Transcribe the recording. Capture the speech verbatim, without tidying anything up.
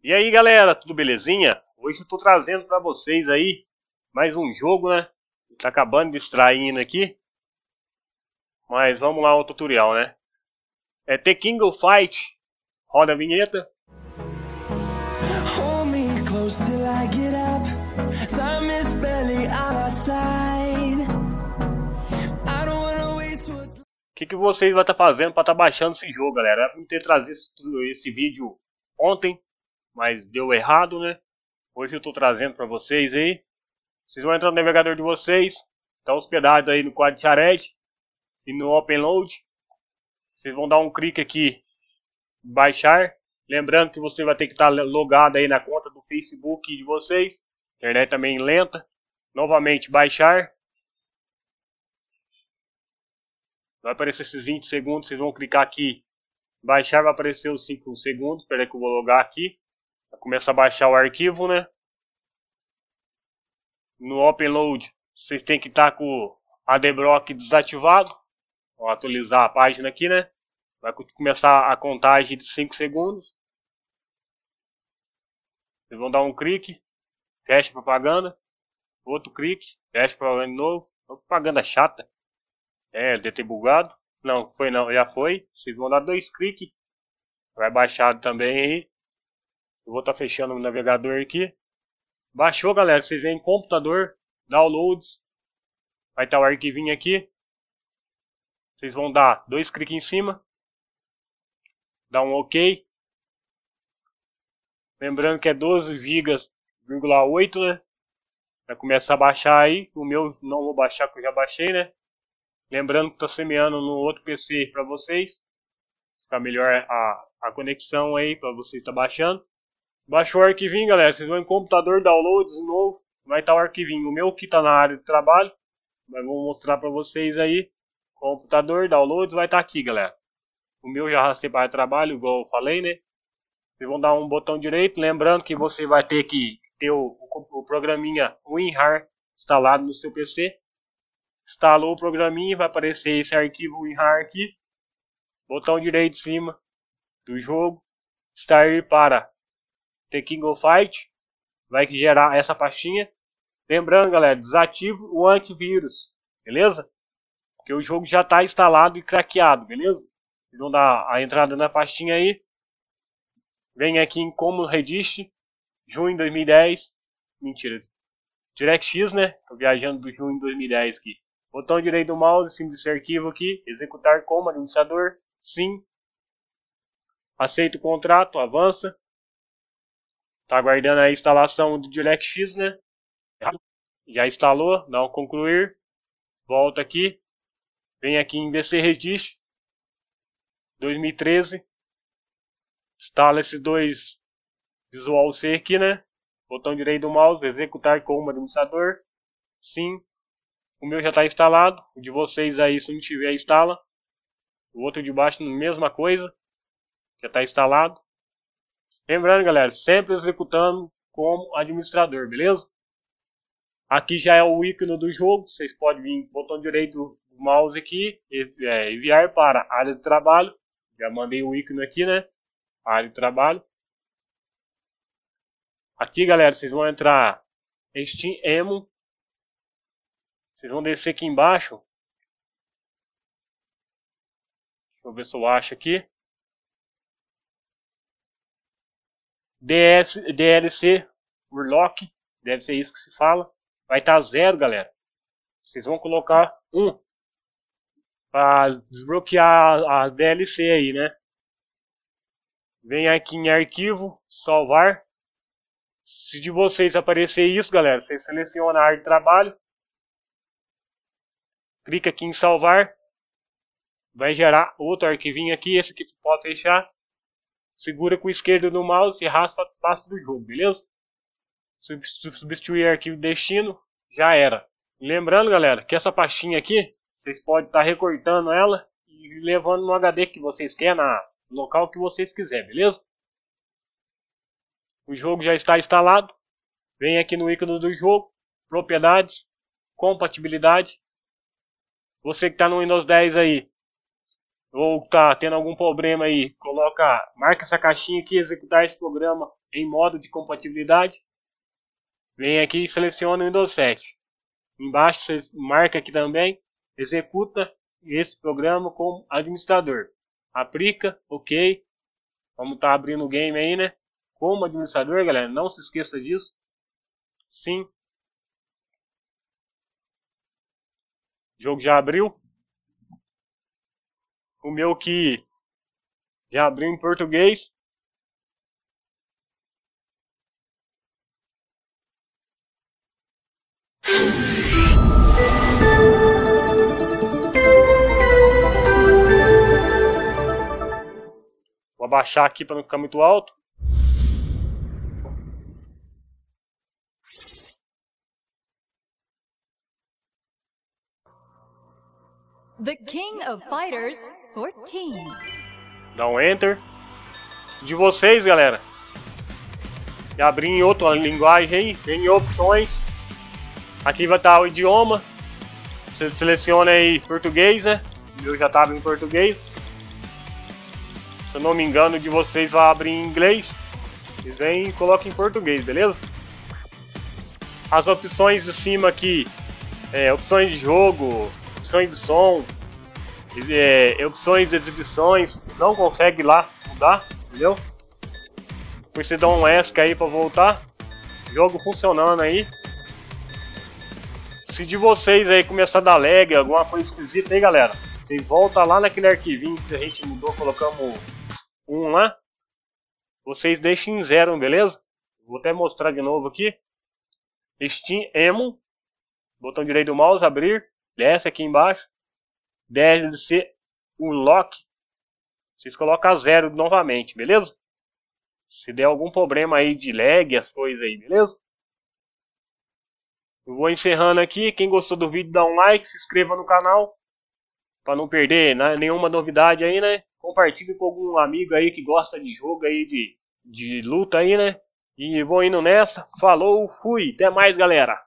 E aí galera, tudo belezinha? Hoje eu estou trazendo para vocês aí mais um jogo, né? Tá acabando de extraindo aqui, mas vamos lá ao tutorial, né? É The King of Fighters. Roda a vinheta. O que, que vocês vão estar tá fazendo para estar tá baixando esse jogo, galera? Era pra ter trazido esse, esse vídeo ontem, mas deu errado, né? Hoje eu estou trazendo para vocês aí. Vocês vão entrar no navegador de vocês. Está hospedado aí no quadro Shared e no Open Load. Vocês vão dar um clique aqui em baixar. Lembrando que você vai ter que estar tá logado aí na conta do Facebook de vocês. Internet também lenta. Novamente baixar. Vai aparecer esses vinte segundos. Vocês vão clicar aqui. Baixar vai aparecer os cinco segundos. Espera aí que eu vou logar aqui. Começa a baixar o arquivo, né? No Open Load, vocês tem que estar tá com o Adblock desativado. Vou atualizar a página aqui, né? Vai começar a contagem de cinco segundos. Vocês vão dar um clique. Fecha a propaganda. Outro clique. Fecha a propaganda de novo. Propaganda chata. É, deve ter bugado. Não, foi não. Já foi. Vocês vão dar dois cliques. Vai baixar também aí. Eu vou estar tá fechando o navegador aqui. Baixou, galera. Vocês vêm em computador, downloads. Vai estar tá o arquivinho aqui. Vocês vão dar dois cliques em cima. Dá um OK. Lembrando que é doze vírgula oito, né? Vai começar a baixar aí. O meu não vou baixar porque eu já baixei, né? Lembrando que está semeando no outro P C para vocês. Ficar melhor a, a conexão aí para vocês estar tá baixando. Baixou o arquivinho, galera. Vocês vão em computador, downloads, novo. Vai estar tá o arquivinho. O meu que está na área de trabalho. Mas vou mostrar para vocês aí. Computador, downloads, vai estar tá aqui, galera. O meu já arrastei para trabalho, igual eu falei, né? Vocês vão dar um botão direito. Lembrando que você vai ter que ter o, o, o programinha WinRAR instalado no seu P C. Instalou o programinha, vai aparecer esse arquivo WinRAR aqui. Botão direito em cima do jogo. Extrair para The King of Fighters. Vai gerar essa pastinha. Lembrando, galera, desativo o antivírus, beleza? Porque o jogo já está instalado e craqueado, beleza? Vocês vão dar a entrada na pastinha aí. Vem aqui em como registro. Junho de dois mil e dez. Mentira. DirectX, né? Estou viajando do junho de dois mil e dez aqui. Botão direito do mouse em cima desse arquivo aqui. Executar como administrador. Sim. Aceita o contrato. Avança. Tá aguardando a instalação do DirectX, né? Já instalou. Dá um concluir. Volta aqui. Vem aqui em D C Registro. dois mil e treze. Instala esses dois Visual C aqui, né? Botão direito do mouse, executar como administrador. Sim. O meu já está instalado. O de vocês aí, se não tiver, instala. O outro de baixo, mesma coisa. Já está instalado. Lembrando, galera, sempre executando como administrador, beleza? Aqui já é o ícone do jogo. Vocês podem vir, botão direito do mouse aqui, enviar para a área de trabalho. Já mandei o ícone aqui, né? Área de trabalho. Aqui, galera, vocês vão entrar em Steam Emu. Vocês vão descer aqui embaixo. Deixa eu ver se eu acho aqui. D S, D L C Warlock. Deve ser isso que se fala. Vai estar tá zero, galera. Vocês vão colocar um. Para desbloquear as D L C aí, né? Vem aqui em arquivo, salvar. Se de vocês aparecer isso, galera, vocês selecionam a área de trabalho. Clica aqui em salvar. Vai gerar outro arquivinho aqui. Esse aqui pode fechar. Segura com o esquerdo do mouse e raspa a pasta do jogo, beleza? Substituir arquivo destino. Já era. Lembrando, galera, que essa pastinha aqui, vocês podem estar recortando ela e levando no H D que vocês querem, no local que vocês quiserem, beleza? O jogo já está instalado. Vem aqui no ícone do jogo, propriedades, compatibilidade. Você que está no Windows dez aí, ou tá tendo algum problema aí, coloca, marca essa caixinha aqui, executar esse programa em modo de compatibilidade. Vem aqui e seleciona o Windows sete. Embaixo você marca aqui também, executa esse programa como administrador. Aplica, ok. Vamos estar tá abrindo o game aí, né? Como administrador, galera, não se esqueça disso. Sim. O jogo já abriu. O meu que já abriu em português. Vou abaixar aqui para não ficar muito alto. The King of Fighters quatorze. Dá um enter. De vocês, galera. E abrir em outra linguagem aí, tem opções. Aqui vai estar o idioma. Você seleciona aí português, né? Eu já estava em português. Se eu não me engano, de vocês vai abrir em inglês. E vem e coloca em português, beleza? As opções de cima aqui, é, opções de jogo, opções de som, é, opções de exibições, não consegue lá mudar, entendeu? Depois você dá um ESC aí pra voltar. Jogo funcionando aí. Se de vocês aí começar a dar lag, alguma coisa esquisita aí, galera, vocês voltam lá naquele arquivinho que a gente mudou, colocamos um lá. Vocês deixem em zero, beleza? Vou até mostrar de novo aqui. Steam Emu, botão direito do mouse, abrir. Desce aqui embaixo, D L C Unlock, vocês colocam a zero novamente, beleza? Se der algum problema aí de lag, as coisas aí, beleza? Eu vou encerrando aqui, quem gostou do vídeo dá um like, se inscreva no canal, para não perder né, nenhuma novidade aí, né? Compartilhe com algum amigo aí que gosta de jogo aí, de, de luta aí, né? E vou indo nessa, falou, fui, até mais galera!